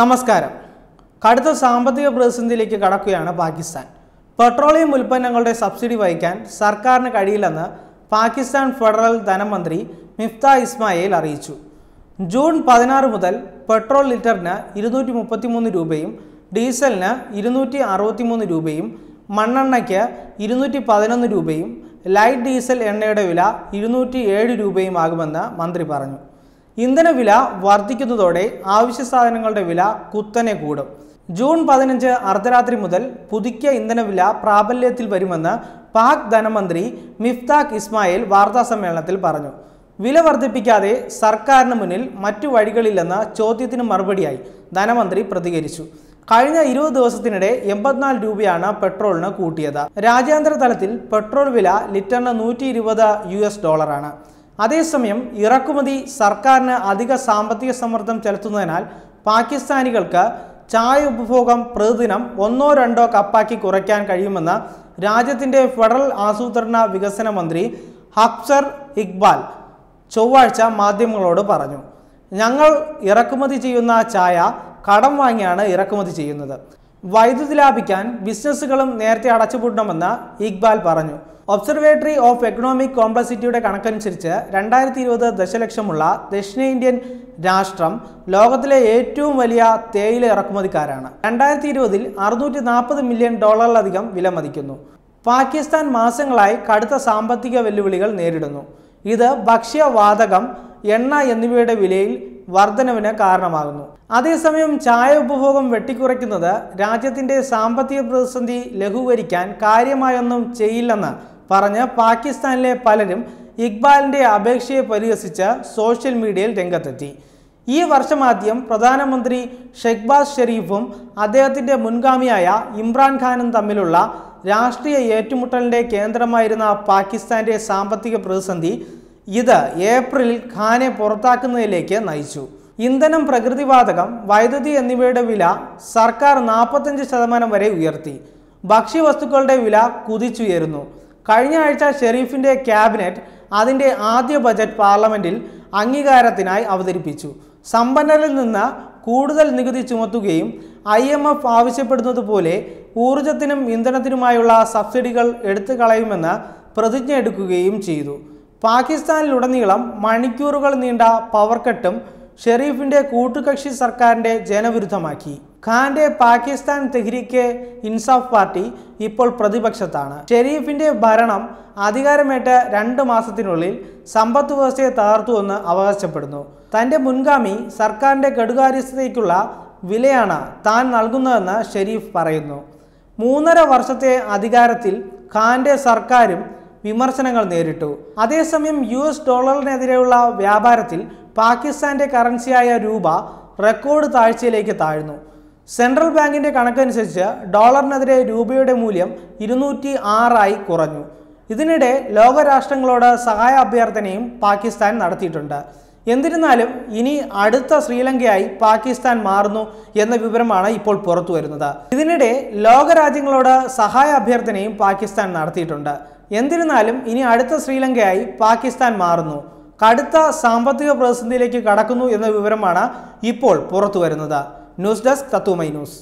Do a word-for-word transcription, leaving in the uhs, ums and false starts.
നമസ്കാരം. കടുത്ത സാമ്പത്തിക പ്രതിസന്ധിയിലേക്ക് കടക്കുകയാണ് പാകിസ്ഥാൻ. പെട്രോളിയം ഉൽപ്പന്നങ്ങളുടെ സബ്സിഡി വഹിക്കാൻ സർക്കാരിന് കഴിയില്ലെന്ന് പാകിസ്ഥാൻ ഫെഡറൽ ധനമന്ത്രി മിഫ്താഖ് ഇസ്മായിൽ അറിയിച്ചു. ജൂൺ പതിനാറ് മുതൽ പെട്രോൾ ലിറ്ററിന് ഇരുന്നൂറ്റി മുപ്പത്തി മൂന്ന് രൂപയും ഡീസലിന് ഇരുന്നൂറ്റി അറുപത്തി മൂന്ന് രൂപയും മണ്ണെണ്ണയ്ക്ക് ഇരുന്നൂറ്റി പതിനൊന്ന് രൂപയും ലൈറ്റ് ഡീസൽ എണ്ണയുടെ വില ഇരുന്നൂറ്റി ഏഴ് രൂപയുമാകുമെന്ന് മന്ത്രി പറഞ്ഞു. ഇന്ധനവില വർദ്ധിക്കുന്നതോടെ ആവശ്യ സാധനങ്ങളുടെ വില കുത്തനെ കൂടും. ജൂൺ പതിനഞ്ച് അർദ്ധരാത്രി മുതൽ പുതുക്കിയ ഇന്ധനവില പ്രാബല്യത്തിൽ വരുമെന്ന് പാക് ധനമന്ത്രി മിഫ്താഖ് ഇസ്മായിൽ വാർത്താസമ്മേളനത്തിൽ പറഞ്ഞു. വില വർദ്ധിപ്പിക്കാതെ സർക്കാരിന് മുന്നിൽ മറ്റു വഴികളില്ലെന്ന ചോദ്യത്തിന് മറുപടിയായി ധനമന്ത്രി പ്രതികരിച്ചു. കഴിഞ്ഞ ഇരുപത് ദിവസത്തിനിടെ എൺപത്തിനാല് രൂപയാണ് പെട്രോളിന് കൂട്ടിയത്. രാജ്യാന്തര തലത്തിൽ പെട്രോൾ വില ലിറ്ററിന് നൂറ്റി ഇരുപത് യു എസ് ഡോളറാണ്. അതേസമയം ഇറക്കുമതി സർക്കാരിന് അധിക സാമ്പത്തിക സമ്മർദ്ദം ചെലുത്തുന്നതിനാൽ പാകിസ്ഥാനികൾക്ക് ചായ ഉപഭോഗം പ്രതിദിനം ഒന്നോ രണ്ടോ കപ്പാക്കി കുറയ്ക്കാൻ കഴിയുമെന്ന് രാജ്യത്തിൻ്റെ ഫെഡറൽ ആസൂത്രണ വികസന മന്ത്രി ഹഫ്സ ഇഖ്ബാൽ ചൊവ്വാഴ്ച മാധ്യമങ്ങളോട് പറഞ്ഞു. "ഞങ്ങൾ ഇറക്കുമതി ചെയ്യുന്ന ചായ കടം വാങ്ങിയാണ് ഇറക്കുമതി ചെയ്യുന്നത്. വൈദ്യുതി ലാഭിക്കാൻ ബിസിനസ്സുകളും നേരത്തെ അടച്ചുപൂട്ടണമെന്ന് ഇഖ്ബാൽ പറഞ്ഞു. ഒബ്സർവേറ്ററി ഓഫ് എക്കണോമിക് കോംപ്ലക്സിറ്റിയുടെ കണക്കനുസരിച്ച് രണ്ടായിരത്തി ഇരുപത് ദശലക്ഷമുള്ള ദക്ഷിണേന്ത്യൻ രാഷ്ട്രം ലോകത്തിലെ ഏറ്റവും വലിയ തേയില ഇറക്കുമതിക്കാരാണ്. രണ്ടായിരത്തി ഇരുപതിൽ അറുന്നൂറ്റി നാൽപ്പത് മില്യൺ ഡോളറിലധികം വിലമതിക്കുന്നു. പാകിസ്ഥാൻ മാസങ്ങളായി കടുത്ത സാമ്പത്തിക വെല്ലുവിളികൾ നേരിടുന്നു. ഇത് ഭക്ഷ്യ, വാതകം, എണ്ണ എന്നിവയുടെ വിലയിൽ വർധനവിന് കാരണമാകുന്നു. അതേസമയം ചായ ഉപഭോഗം വെട്ടിക്കുറയ്ക്കുന്നത് രാജ്യത്തിൻ്റെ സാമ്പത്തിക പ്രതിസന്ധി ലഘൂകരിക്കാൻ കാര്യമായൊന്നും ചെയ്യില്ലെന്ന് പറഞ്ഞ് പാകിസ്ഥാനിലെ പലരും ഇഖ്ബാലിൻ്റെ അപേക്ഷയെ പരിഹസിച്ച് സോഷ്യൽ മീഡിയയിൽ രംഗത്തെത്തി. ഈ വർഷമാദ്യം പ്രധാനമന്ത്രി ഷഹ്ബാസ് ഷെരീഫും അദ്ദേഹത്തിൻ്റെ മുൻഗാമിയായ ഇമ്രാൻ ഖാനും തമ്മിലുള്ള രാഷ്ട്രീയ ഏറ്റുമുട്ടലിൻ്റെ കേന്ദ്രമായിരുന്ന പാകിസ്ഥാൻ്റെ സാമ്പത്തിക പ്രതിസന്ധി ഇത് ഏപ്രിലിൽ ഖാനെ പുറത്താക്കുന്നതിലേക്ക് നയിച്ചു. ഇന്ധനം, പ്രകൃതിവാതകം, വൈദ്യുതി എന്നിവയുടെ വില സർക്കാർ നാൽപ്പത്തഞ്ച് ശതമാനം വരെ ഉയർത്തി. ഭക്ഷ്യവസ്തുക്കളുടെ വില കുതിച്ചുയരുന്നു. കഴിഞ്ഞ ആഴ്ച ഷെരീഫിൻ്റെ ക്യാബിനറ്റ് അതിൻ്റെ ആദ്യ ബജറ്റ് പാർലമെൻറ്റിൽ അംഗീകാരത്തിനായി അവതരിപ്പിച്ചു. സമ്പന്നരിൽ നിന്ന് കൂടുതൽ നികുതി ചുമത്തുകയും ഐ എം എഫ് ആവശ്യപ്പെടുന്നത് പോലെ ഊർജത്തിനും ഇന്ധനത്തിനുമായുള്ള സബ്സിഡികൾ എടുത്തു കളയുമെന്ന് പ്രതിജ്ഞ എടുക്കുകയും ചെയ്തു. പാകിസ്ഥാനിലുടനീളം മണിക്കൂറുകൾ നീണ്ട പവർ കട്ടും ഷെരീഫിൻ്റെ കൂട്ടുകക്ഷി സർക്കാരിൻ്റെ ജനവിരുദ്ധമാക്കി. ഖാൻ്റെ പാകിസ്ഥാൻ തെഹ്രീക്ക് ഇൻസാഫ് പാർട്ടി ഇപ്പോൾ പ്രതിപക്ഷത്താണ്. ഷെരീഫിൻ്റെ ഭരണം അധികാരമേറ്റ രണ്ട് മാസത്തിനുള്ളിൽ സമ്പദ് വ്യവസ്ഥയെ തകർത്തുവെന്ന് അവകാശപ്പെടുന്നു. തൻ്റെ മുൻഗാമി സർക്കാരിൻ്റെ കെടുകാര്യസ്ഥതയ്ക്കുള്ള വിലയാണ് താൻ നൽകുന്നതെന്ന് ഷെരീഫ് പറയുന്നു. മൂന്നര വർഷത്തെ അധികാരത്തിൽ ഖാൻ്റെ സർക്കാരും വിമർശനങ്ങൾ നേരിട്ടു. അതേസമയം യു എസ് ഡോളറിനെതിരെയുള്ള വ്യാപാരത്തിൽ പാകിസ്ഥാൻ്റെ കറൻസിയായ രൂപ റെക്കോർഡ് താഴ്ചയിലേക്ക് താഴ്ന്നു. സെൻട്രൽ ബാങ്കിൻ്റെ കണക്കനുസരിച്ച് ഡോളറിനെതിരെ രൂപയുടെ മൂല്യം ഇരുന്നൂറ്റി ആറായി കുറഞ്ഞു. ഇതിനിടെ ലോകരാഷ്ട്രങ്ങളോട് സഹായ അഭ്യർത്ഥനയും പാകിസ്ഥാൻ നടത്തിയിട്ടുണ്ട്. എന്നിരുന്നാലും ഇനി അടുത്ത ശ്രീലങ്കയായി പാകിസ്ഥാൻ മാറുന്നു എന്ന വിവരമാണ് ഇപ്പോൾ പുറത്തു വരുന്നത്. ഇതിനിടെ ലോകരാജ്യങ്ങളോട് സഹായ അഭ്യർത്ഥനയും പാകിസ്ഥാൻ നടത്തിയിട്ടുണ്ട് എന്നിരുന്നാലും ഇനി അടുത്ത ശ്രീലങ്കയായി പാകിസ്ഥാൻ മാറുന്നു, കടുത്ത സാമ്പത്തിക പ്രതിസന്ധിയിലേക്ക് കടക്കുന്നു എന്ന വിവരമാണ് ഇപ്പോൾ പുറത്തു വരുന്നത്. ന്യൂസ് ഡെസ്ക് തത്തുമൈ ന്യൂസ്.